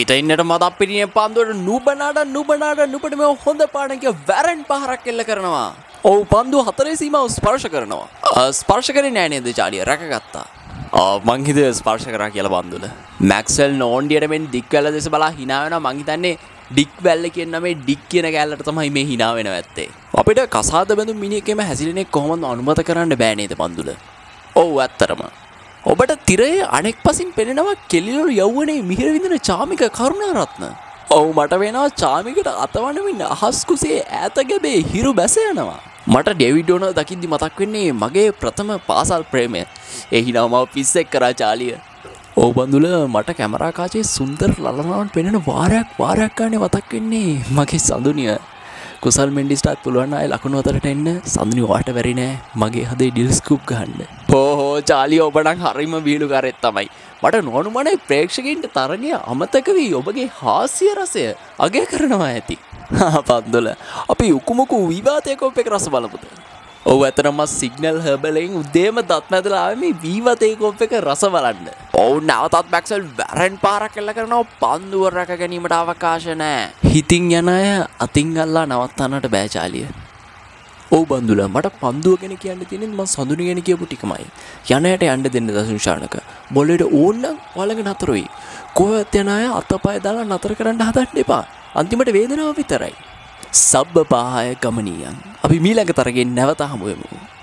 Peter Inner Mada Piri and Pandur, Nubanada, Honda Parnaka, Varan Parakilla Karnava. Oh, Pandu Hatarisima, Sparshakarno, a Sparshakar in any of the Jadi Rakagata. Oh, Monkey the Sparshakarakila Bandula. Maxwell, no one dear men, Dickala de Sabala, Hinana, Mangitane, Dick Valikiname, Dick in a galatama, may Hina and Avate. Opita Casada, when the mini came a hesitant common on Matakaran Bane the Bandula. Oh, Atarama. ඔබට තිරේ අනෙක් පසින් පෙනෙනවා කෙලිලෝ යවුනේ මිහිර විඳින චාමික කරුණාරත්න. ඔව් මට වෙනවා චාමිකට අතවණමින් අහස් කුසේ ඈත ගැබේ හිරු බැස යනවා. මට ඩේවිඩ් ඕන දකින්දි මතක් වෙන්නේ මගේ ප්‍රථම පාසල් ප්‍රේමය. ඒ හිනාව මම පිස්සෙක් කරා චාලිය. ඔව් බඳුල මට කැමරා කාචේ සුන්දර ලලනාවන් පෙනෙන වාරයක් ගන්න මතක් වෙන්නේ මගේ සඳුනිය. කුසල් මෙන්ඩිස්ටත් පුළුවන් අය ලකුණු අතරට එන්න සඳුනි වාට බැරි නෑ මගේ හදේ ඩිල්ස්කූප් ගහන්න. හෝ චාලි ඔබ නම් හරිම වීලුකාරයෙක් තමයි. මට නොනුමනේ ප්‍රේක්ෂකයින්ට තරගය අමතක වී ඔබගේ හාස්‍ය රසය අගය කරනවා ඇති. පන්දුල අපි උකුමුකු විවාදයක ඔබ එක රස බලමුද? ඔව් ඇත්තටම සිග්නල් හර්බලෙන් උදේම දත් මැදලා ආවේ මේ විවාදයක ඔබ එක රස බලන්න. ඔව් නැවතත් මැක්ස්වෙල් වැරෙන් පාරක් කළා කරනවා පන්දුව රැක ගැනීමට අවකාශ නැහැ. හිතින් යන අය අතින් අල්ලා නවත්තන්නට බෑ චාලිය. ඔව් බන්දුලා මට පන්දුව ගැන කියන්න තියෙන්නේ මම සඳුනි ගැන කියපු ටිකමයි. යනයට යන්න දෙන්න දසුන්ශානක. බොලේට ඕන්නම් වලඟ නතර වෙයි. කොහොමද යන අය අතපය දාලා නතර කරන්න හදන්න එපා. අන්තිමට වේදනාව විතරයි. සබ්බපාහය ගමනියන්. අපි මීළඟ තරගෙන් නැවත හමු වෙමු.